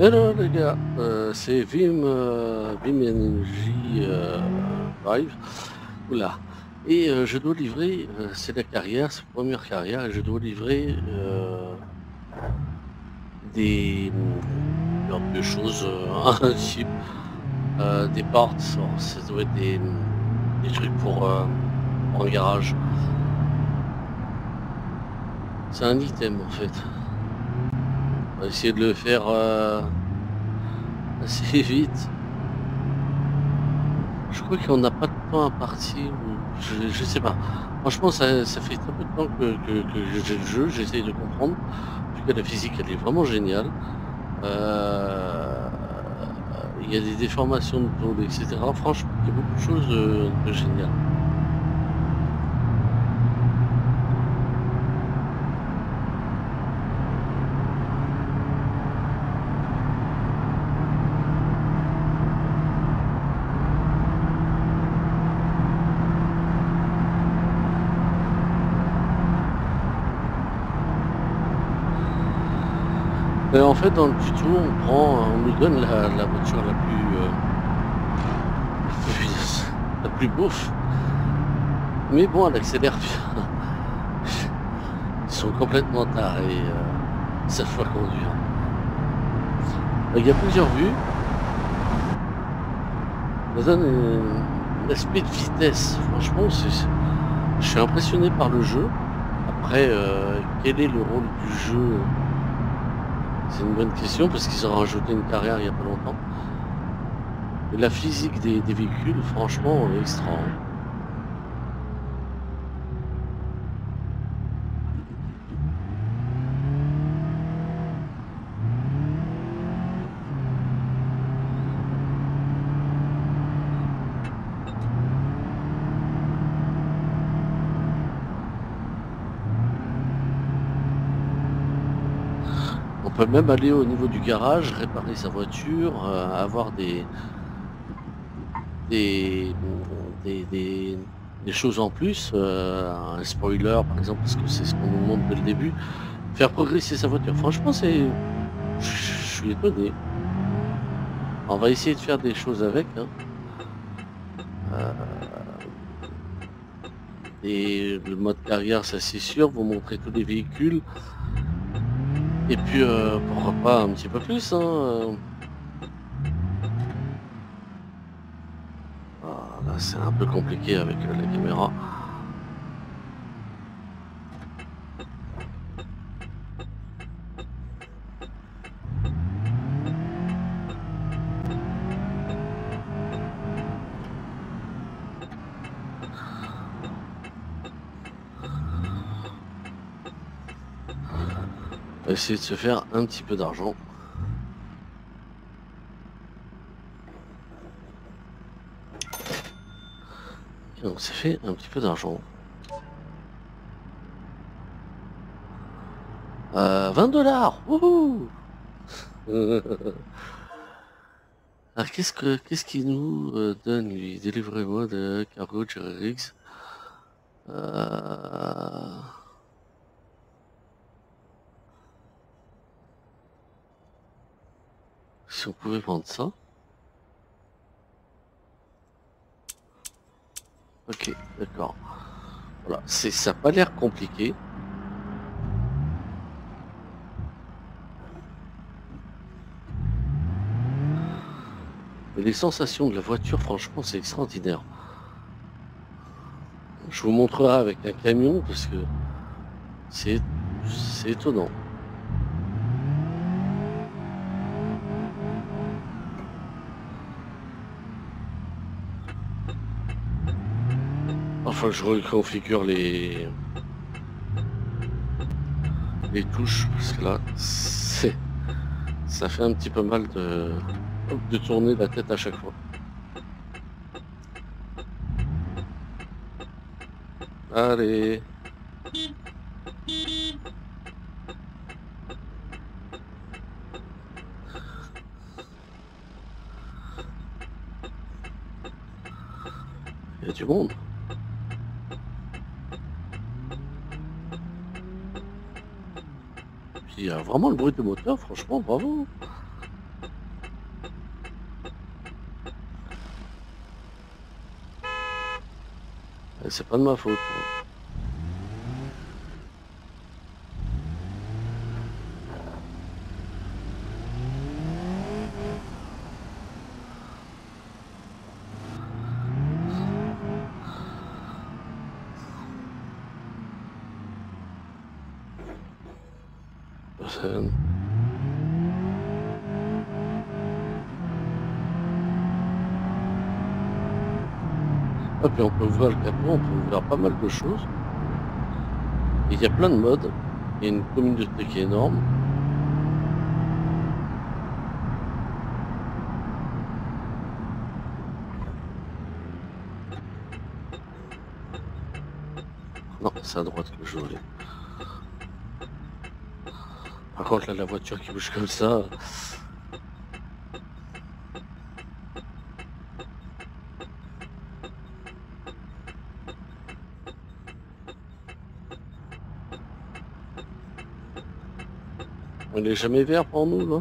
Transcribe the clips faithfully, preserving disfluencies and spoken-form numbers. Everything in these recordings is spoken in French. Alors les gars, euh, c'est Vim, euh, Vim Energy euh, Live. Oula. Et euh, je dois livrer, euh, c'est la carrière, c'est la première carrière, et je dois livrer euh, des, des choses, euh, un type, euh, des parts, ça doit être des, des trucs pour euh, en garage. C'est un item en fait. On va essayer de le faire euh, assez vite. Je crois qu'on n'a pas de temps à partir, je, je sais pas. Franchement, ça, ça fait très peu de temps que, que, que j'ai le jeu, j'essaye de comprendre. En tout cas, la physique, elle est vraiment géniale. Euh, il y a des déformations de tôle, et cetera. Franchement, il y a beaucoup de choses de, de géniales. En fait, dans le tuto, on prend, on nous donne la, la voiture la plus, euh, la plus, la plus bouffe. Mais bon, elle accélère bien. Ils sont complètement tarés, euh, cette fois conduire. Il y a plusieurs vues. Ça donne un aspect de vitesse. Franchement, c'est, je suis impressionné par le jeu. Après, euh, quel est le rôle du jeu? C'est une bonne question parce qu'ils ont rajouté une carrière il n'y a pas longtemps. Et la physique des, des véhicules, franchement, on est extra. On peut même aller au niveau du garage, réparer sa voiture, euh, avoir des des, des des des choses en plus, euh, un spoiler par exemple, parce que c'est ce qu'on nous montre dès le début, faire progresser sa voiture. Franchement, c'est, je suis étonné. On va essayer de faire des choses avec, hein. euh... Et le mode carrière, ça c'est sûr, vous montrez tous les véhicules. Et puis euh, pourquoi pas un petit peu plus, hein, euh... ah, là c'est un peu compliqué avec euh, la caméra. Essayer de se faire un petit peu d'argent. Et on s'est fait un petit peu d'argent. Euh, vingt dollars. Wouhou. Alors qu'est-ce que qu'est-ce qu'il nous donne lui? Délivrez-moi de Cargo Jerry Riggs. Euh... Si on pouvait prendre ça. Ok, d'accord. Voilà, c'est, ça n'a pas l'air compliqué. Mais les sensations de la voiture, franchement, c'est extraordinaire. Je vous montrerai avec un camion parce que c'est, c'est étonnant. Enfin, je reconfigure les les touches parce que là, c'est, ça fait un petit peu mal de de tourner la tête à chaque fois. Allez. Il y a du monde. Il y a vraiment le bruit de moteur, franchement, bravo. Et c'est pas de ma faute. Puis on peut ouvrir le capot, on peut ouvrir pas mal de choses. Il y a plein de modes. Il y a une communauté qui est énorme. Non, c'est à droite que je voulais. Par contre là, la voiture qui bouge comme ça... Il est jamais vert pour nous, là.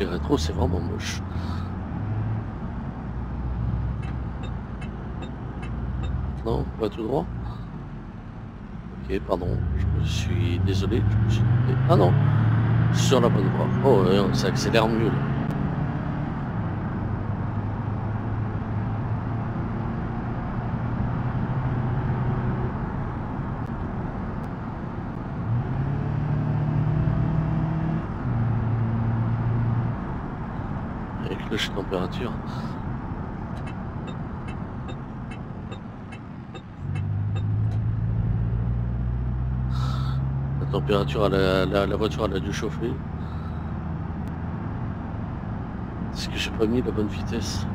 Les rétros, c'est vraiment moche. Non, pas tout droit. Ok, pardon, je me suis désolé. Je me suis... Ah non, sur la bonne voie. Oh, euh, ça accélère mieux là. Température. La température, à la, la, la voiture, elle a dû chauffer. Est-ce que j'ai pas mis la bonne vitesse?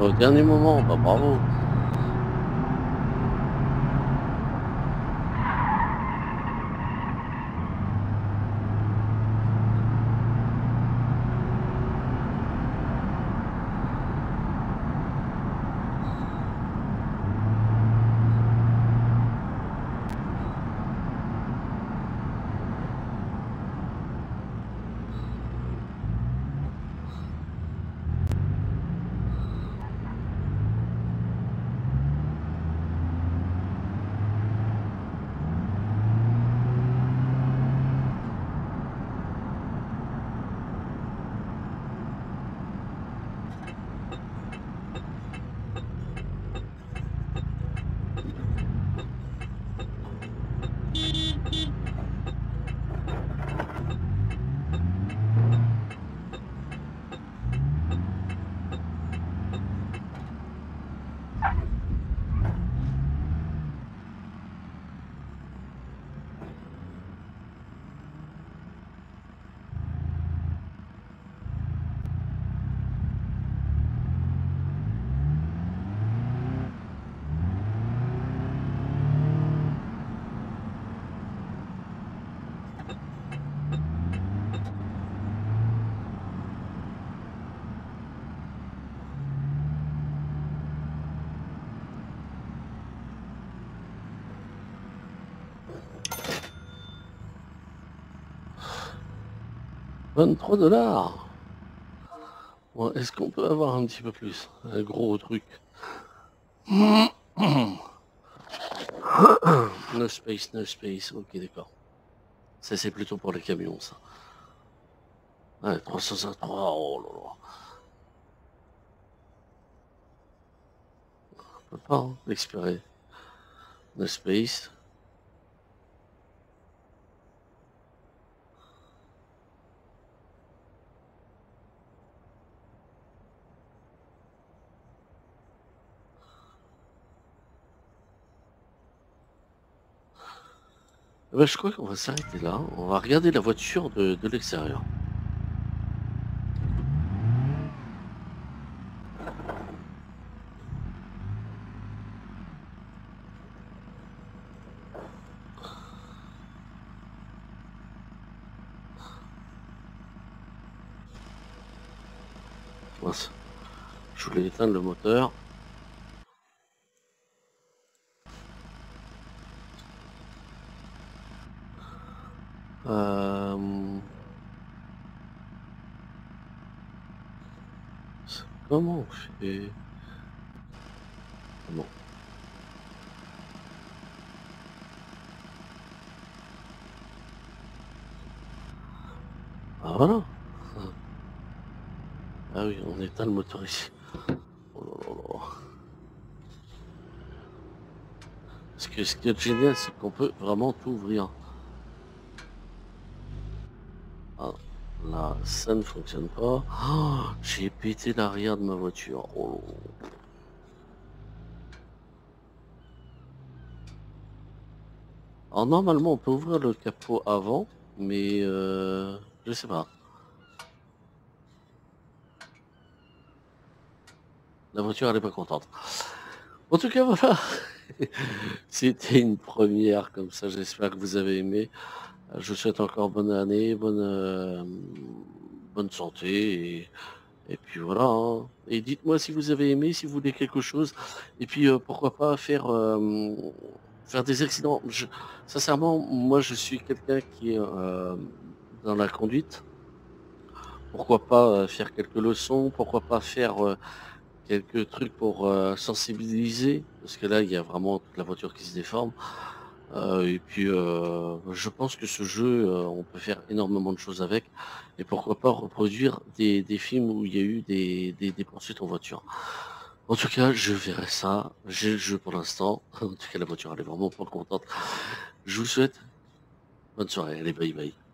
Au dernier moment, bah bravo. vingt-trois dollars. Bon, est-ce qu'on peut avoir un petit peu plus? Un gros truc. No space, no space. Ok, d'accord. Ça, c'est plutôt pour les camions, ça. Ouais, trois cent cinquante-trois, oh là là. On peut pas hein, l'expirer. The space. Ben, je crois qu'on va s'arrêter là, on va regarder la voiture de, de l'extérieur. Mince. Je voulais éteindre le moteur. Euh... Comment on fait? Bon. Ah voilà. Ah oui, on éteint le moteur ici. Oh là là là. Parce que ce qui est génial, c'est qu'on peut vraiment tout ouvrir. Là, ça ne fonctionne pas. Oh, j'ai pété l'arrière de ma voiture. Oh. Alors normalement on peut ouvrir le capot avant, mais euh, je sais pas. La voiture elle est pas contente. En tout cas voilà. C'était une première comme ça, j'espère que vous avez aimé. Je vous souhaite encore bonne année, bonne, euh, bonne santé, et, et puis voilà. Hein. Et dites-moi si vous avez aimé, si vous voulez quelque chose, et puis euh, pourquoi pas faire, euh, faire des accidents. Je, sincèrement, moi je suis quelqu'un qui est euh, dans la conduite. Pourquoi pas faire quelques leçons, pourquoi pas faire euh, quelques trucs pour euh, sensibiliser, parce que là il y a vraiment toute la voiture qui se déforme. Euh, et puis euh, je pense que ce jeu euh, on peut faire énormément de choses avec, et pourquoi pas reproduire des, des films où il y a eu des, des, des poursuites en voiture. En tout cas je verrai ça, j'ai le jeu pour l'instant, en tout cas la voiture elle est vraiment pas contente. Je vous souhaite bonne soirée, allez bye bye.